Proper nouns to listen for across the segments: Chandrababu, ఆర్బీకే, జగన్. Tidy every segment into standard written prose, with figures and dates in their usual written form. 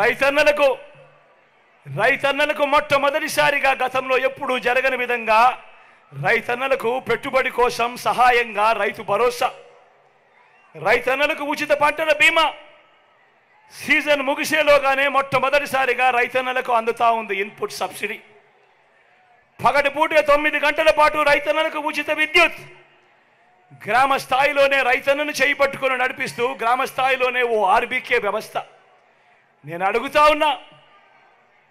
రైతన్నలకు మొట్టమొదటిసారిగా గతంలో ఎప్పుడూ జరగని విధంగా రైతన్నలకు పెట్టుబడి కోసం సహాయంగా రైతు భరోసా, రైతన్నలకు ఉచిత పంటల బీమా సీజన్ ముగిసేలోగానే మొట్టమొదటిసారిగా రైతన్నలకు అందుతా ఉంది ఇన్పుట్ సబ్సిడీ. పగటిపూట 9 గంటల పాటు రైతన్నలకు ఉచిత విద్యుత్. గ్రామ స్థాయిలోనే రైతన్నను చేపట్టుకుని నడిపిస్తూ గ్రామ స్థాయిలోనే ఓ ఆర్బీకే వ్యవస్థ. నేను అడుగుతా ఉన్నా,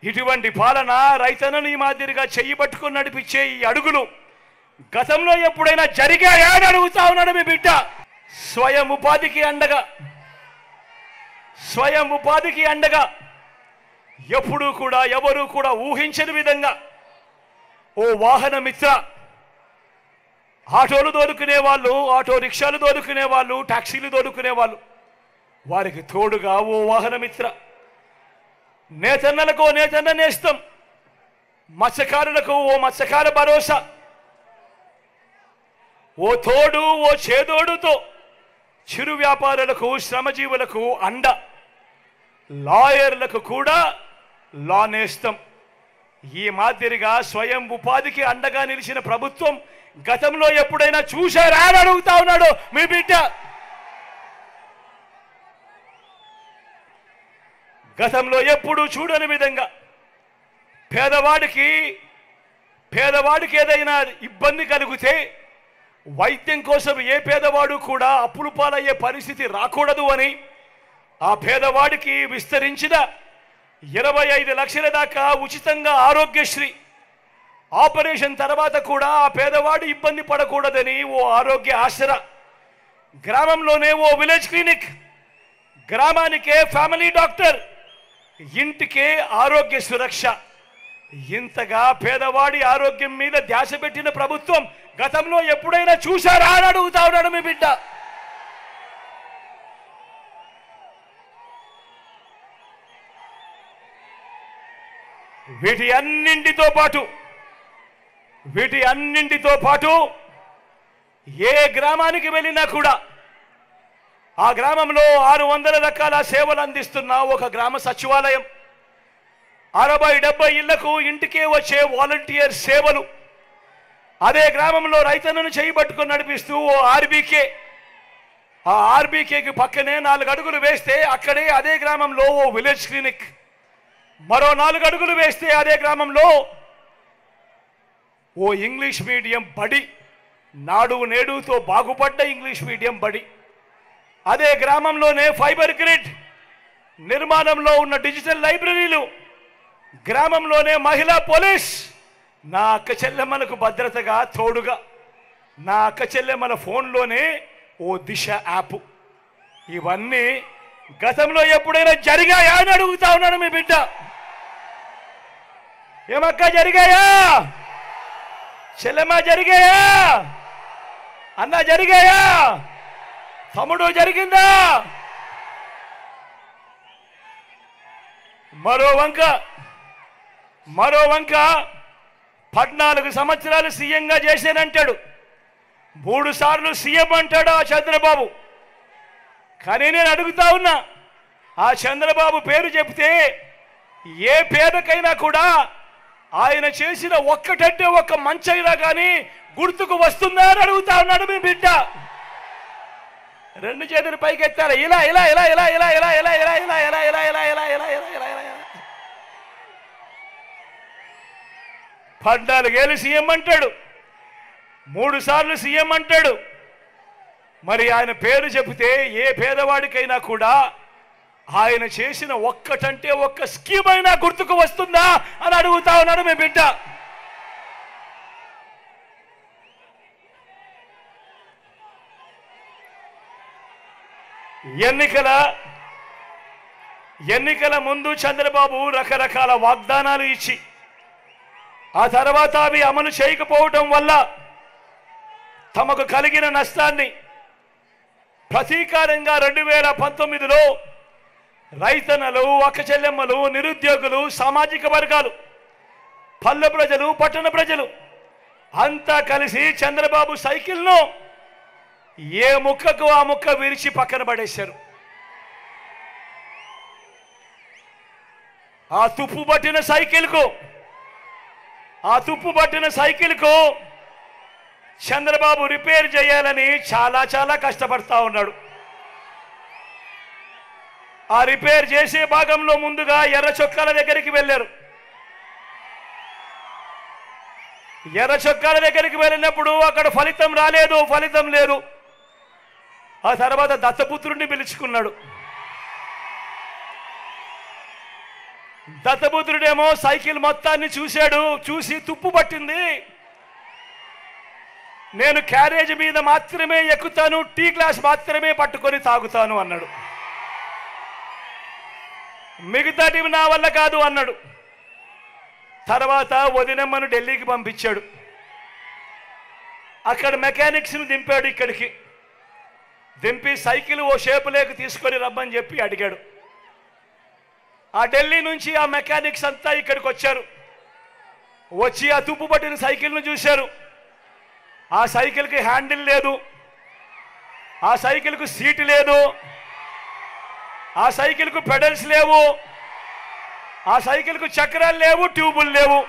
ఇటువంటి పాలన, రైతన్నను ఈ మాదిరిగా చెయ్యి పట్టుకుని నడిపించే ఈ అడుగులు గతంలో ఎప్పుడైనా జరిగాయా అని అడుగుతా ఉన్నాడు మీ బిడ్డ. స్వయం ఉపాధికి అండగా ఎప్పుడూ కూడా ఎవరూ కూడా ఊహించని విధంగా ఓ వాహన మిత్ర, ఆటోలు దొరుకునే వాళ్ళు, ఆటో రిక్షాలు దొరుకునే వాళ్ళు, టాక్సీలు దొరుకునే వాళ్ళు, వారికి తోడుగా ఓ వాహన మిత్ర. నేతన్నలకు నేతన్న నేస్తం, మత్స్యకారులకు ఓ మత్స్యకార భరోసా, ఓ తోడు, ఓ చేదోడుతో చిరు వ్యాపారులకు, శ్రమజీవులకు అండ. లాయర్లకు కూడా లా నేస్తం. ఈ మాదిరిగా స్వయం ఉపాధికి అండగా నిలిచిన ప్రభుత్వం గతంలో ఎప్పుడైనా చూశారా అని అడుగుతా ఉన్నాడు మీ బిడ్డ. గతంలో ఎప్పుడూ చూడని విధంగా పేదవాడికి ఏదైనా ఇబ్బంది కలిగితే వైద్యం కోసం ఏ పేదవాడు కూడా అప్పులు పాలయ్యే పరిస్థితి రాకూడదు అని ఆ పేదవాడికి విస్తరించిన 25 లక్షల దాకా ఉచితంగా ఆరోగ్యశ్రీ. ఆపరేషన్ తర్వాత కూడా ఆ పేదవాడు ఇబ్బంది పడకూడదని ఓ ఆరోగ్య ఆసరా, గ్రామంలోనే ఓ విలేజ్ క్లినిక్, గ్రామానికే ఫ్యామిలీ డాక్టర్, ఇంటికే ఆరోగ్య సురక్ష. ఇంతగా పేదవాడి ఆరోగ్యం మీద ధ్యాస పెట్టిన ప్రభుత్వం గతంలో ఎప్పుడైనా చూశారా అని అడుగుతా ఉన్నాడు మీ బిడ్డ. వీటి అన్నింటితో పాటు ఏ గ్రామానికి వెళ్ళినా కూడా ఆ గ్రామంలో 600 రకాల సేవలు అందిస్తున్న ఒక గ్రామ సచివాలయం, 60-70 ఇళ్లకు ఇంటికే వచ్చే వాలంటీర్ సేవలు, అదే గ్రామంలో రైతన్నను చేయబట్టుకుని నడిపిస్తూ ఓ ఆర్బీకే, ఆ ఆర్బీకేకి పక్కనే 4 అడుగులు వేస్తే అక్కడే అదే గ్రామంలో ఓ విలేజ్ క్లినిక్, మరో 4 అడుగులు వేస్తే అదే గ్రామంలో ఓ ఇంగ్లీష్ మీడియం బడి, నాడు నేడుతో బాగుపడ్డ ఇంగ్లీష్ మీడియం బడి, అదే గ్రామంలోనే ఫైబర్ గ్రిడ్, నిర్మాణంలో ఉన్న డిజిటల్ లైబ్రరీలు, గ్రామంలోనే మహిళా పోలీస్. నా అక్క చెల్లెమ్మలకు భద్రతగా తోడుగా నా అక్క చెల్లెమ్మల ఫోన్లోనే ఓ దిశ యాప్. ఇవన్నీ గతంలో ఎప్పుడైనా జరిగాయా అని అడుగుతా ఉన్నాడు మీ బిడ్డ. ఏమక్క జరిగాయా, చెల్లెమ్మ జరిగాయా, అన్న జరిగాయా, తమ్ముడు జరిగిందా? మరో వంక 14 సంవత్సరాలు సీఎంగా చేశానంటాడు, 3 సార్లు సీఎం అంటాడు ఆ చంద్రబాబు. కానీ నేను అడుగుతా ఉన్నా, ఆ చంద్రబాబు పేరు చెప్తే ఏ పేరుకైనా కూడా ఆయన చేసిన ఒక్కటంటే ఒక్క మంచైనా కానీ గుర్తుకు వస్తుందా అని అడుగుతా ఉన్నాడు మీ బిడ్డ. 2 చేతులు పైకెత్తారు, ఇలా ఇలా ఇలా ఇలా ఇలా ఇలా ఇలా ఇలా ఇలా ఇలా ఇలా ఇలా ఇలా ఇలా ఇలా ఇలా ఇలా. 14 ఏళ్ళు సీఎం అంటాడు, 3 సార్లు సీఎం అంటాడు. మరి ఆయన పేరు చెబితే ఏ పేదవాడికైనా కూడా ఆయన చేసిన ఒక్కటంటే ఒక్క స్కీమ్ అయినా గుర్తుకు వస్తుందా అని అడుగుతా ఉన్నాడు మీ బిడ్డ. ఎన్నికల ముందు చంద్రబాబు రకరకాల వాగ్దానాలు ఇచ్చి ఆ తర్వాత అవి అమలు చేయకపోవటం వల్ల తమకు కలిగిన నష్టాన్ని ప్రతీకారంగా 2019లో రైతన్నలు, అక్క చెల్లెమ్మలు, నిరుద్యోగులు, సామాజిక వర్గాలు, పల్లె ప్రజలు, పట్టణ ప్రజలు అంతా కలిసి చంద్రబాబు సైకిల్ను ఏ ముక్కకు ఆ ముక్క విరిచి పక్కన పడేశారు. ఆ తుప్పు పట్టిన సైకిల్కు, చంద్రబాబు రిపేర్ చేయాలని చాలా చాలా కష్టపడతా ఉన్నాడు. ఆ రిపేర్ చేసే భాగంలో ముందుగా ఎర్ర చొక్కాల దగ్గరికి వెళ్ళారు. వెళ్ళినప్పుడు అక్కడ ఫలితం రాలేదు, ఫలితం లేదు. ఆ తర్వాత దత్తపుత్రుడిని పిలుచుకున్నాడు. దత్తపుత్రుడేమో సైకిల్ మొత్తాన్ని చూశాడు, చూసి తుప్పు పట్టింది, నేను క్యారేజ్ మీద మాత్రమే ఎక్కుతాను, టీ గ్లాస్ మాత్రమే పట్టుకొని తాగుతాను అన్నాడు. మిగతాటివి నా వల్ల కాదు అన్నాడు. తర్వాత వదినమ్మను ఢిల్లీకి పంపించాడు. అక్కడ మెకానిక్స్ను దింపాడు, ఇక్కడికి దింపి సైకిల్ ఓ షేపులోకి తీసుకొని రమ్మని చెప్పి అడిగాడు. ఆ ఢిల్లీ నుంచి ఆ మెకానిక్స్ అంతా ఇక్కడికి వచ్చారు. వచ్చి ఆ తుప్పు పట్టిన సైకిల్ను చూశారు. ఆ సైకిల్కి హ్యాండిల్ లేదు, ఆ సైకిల్కు సీటు లేదు, ఆ సైకిల్కు పెడల్స్ లేవు, ఆ సైకిల్కు చక్రాలు లేవు, ట్యూబులు లేవు,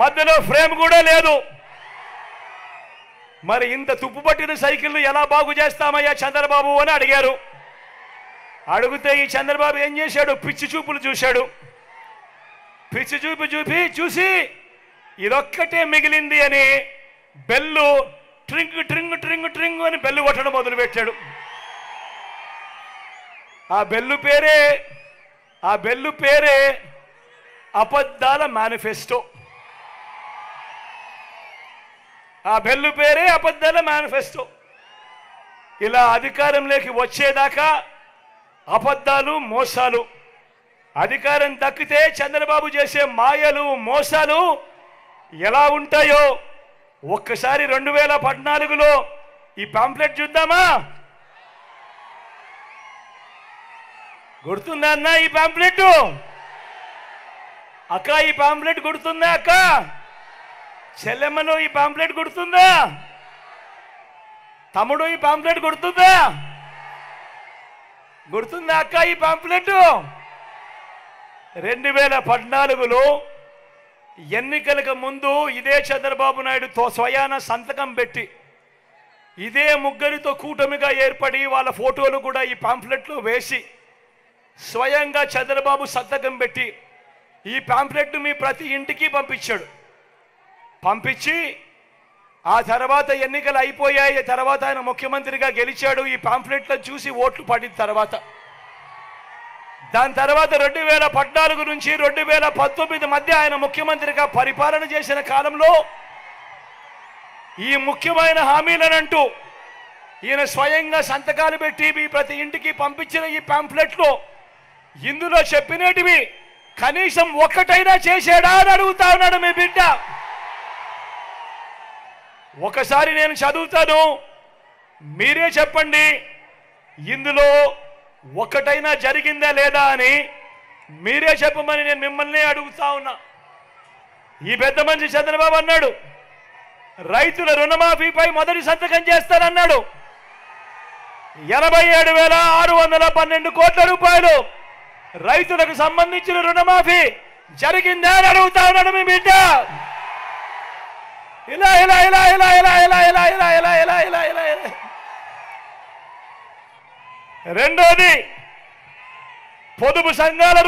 మధ్యలో ఫ్రేమ్ కూడా లేదు. మరి ఇంత తుప్పు పట్టిన సైకిల్ను ఎలా బాగు చేస్తామయ్యా చంద్రబాబు అని అడిగారు. అడిగితే ఈ చంద్రబాబు ఏం చేశాడు, పిచ్చి చూపులు చూశాడు. పిచ్చి చూపు చూసి ఇదొక్కటే మిగిలింది అని బెల్లు ట్రింగ్ ట్రింగ్ ట్రింగ్ ట్రింగ్ అని బెల్లు కొట్టడం మొదలుపెట్టాడు. ఆ బెల్లు పేరే అబద్ధాల మేనిఫెస్టో. ఇలా అధికారంలోకి వచ్చేదాకా అబద్ధాలు, మోసాలు. అధికారం దక్కితే చంద్రబాబు చేసే మాయలు, మోసాలు ఎలా ఉంటాయో ఒక్కసారి 2014లో ఈ పాంప్లెట్ చూద్దామా? గుర్తుందా అన్న ఈ పాంప్లెట్? అక్క ఈ పాంప్లెట్ గుర్తుందా అక్క? చెల్లెమ్మను ఈ పాంప్లెట్ గుర్తుందా? తమ్ముడు ఈ పాంప్లెట్ గుర్తుందా? అక్క ఈ పాంప్లెట్ 2014లో ఎన్నికలకు ముందు ఇదే చంద్రబాబు నాయుడుతో స్వయాన సంతకం పెట్టి, ఇదే ముగ్గురితో కూటమిగా ఏర్పడి వాళ్ళ ఫోటోలు కూడా ఈ పాంప్లెట్లో వేసి, స్వయంగా చంద్రబాబు సంతకం పెట్టి ఈ పాంప్లెట్ మీ ప్రతి ఇంటికి పంపించాడు. పంపించి ఆ తర్వాత ఎన్నికలు అయిపోయాయి. తర్వాత ఆయన ముఖ్యమంత్రిగా గెలిచాడు. ఈ పాంప్లెట్లను చూసి ఓట్లు పడిన తర్వాత, దాని తర్వాత 2014 నుంచి 2019 మధ్య ఆయన ముఖ్యమంత్రిగా పరిపాలన చేసిన కాలంలో ఈ ముఖ్యమైన హామీలనంటూ ఈయన స్వయంగా సంతకాలు పెట్టి మీ ప్రతి ఇంటికి పంపించిన ఈ పాంప్లెట్లో ఇందులో చెప్పినవి కనీసం ఒక్కటైనా చేశాడా అని అడుగుతా ఉన్నాడు మీ బిడ్డ. ఒకసారి నేను చదువుతాను, మీరే చెప్పండి ఇందులో ఒక్కటైనా జరిగిందా లేదా అని మీరే చెప్పమని నేను మిమ్మల్ని అడుగుతా ఉన్నా. ఈ పెద్ద మనిషి చంద్రబాబు అన్నాడు, రైతుల రుణమాఫీపై మొదటి సంతకం చేస్తానన్నాడు. 87,612 కోట్ల రూపాయలు రైతులకు సంబంధించిన రుణమాఫీ జరిగిందా అని అడుగుతా ఉన్నాడు మీ బిడ్డ. ఇలా ఇలా ఇలా ఇలా ఇలా ఇలా ఇలా ఇలా ఇలా ఇలా ఇలా ఇలా ఇలా. రెండోది, పొదుపు సంఘాల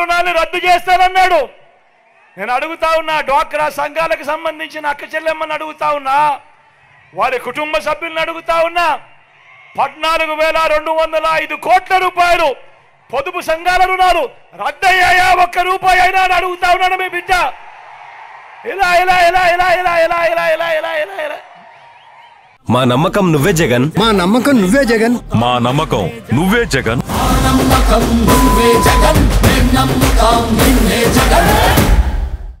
రుణాల్ని రద్దు చేస్తానన్నాడు. నేను అడుగుతా ఉన్నా, డ్వాక్రా సంఘాలకు సంబంధించిన అక్క చెల్లెమ్మని అడుగుతా ఉన్నా, వారి కుటుంబ సభ్యులను అడుగుతా ఉన్నా, 14,205 కోట్ల రూపాయలు పొదుపు సంఘాల రుణాలు రద్దయ్యాయా ఒక్క రూపాయి అయినా అని అడుగుతా ఉన్నాడు మీ బిడ్డ. ఇలా ఇలా ఇలా ఇలా ఇలా ఇలా ఇలా ఇలా ఇలా ఇలా ఇలా. మా నమ్మకం నువ్వే జగన్, మా నమ్మకం నువ్వే జగన్, మా నమ్మకం నువ్వే జగన్, మా నమ్మకం నువ్వే జగన్, మేము నమ్ముతాం నిన్నే జగన్.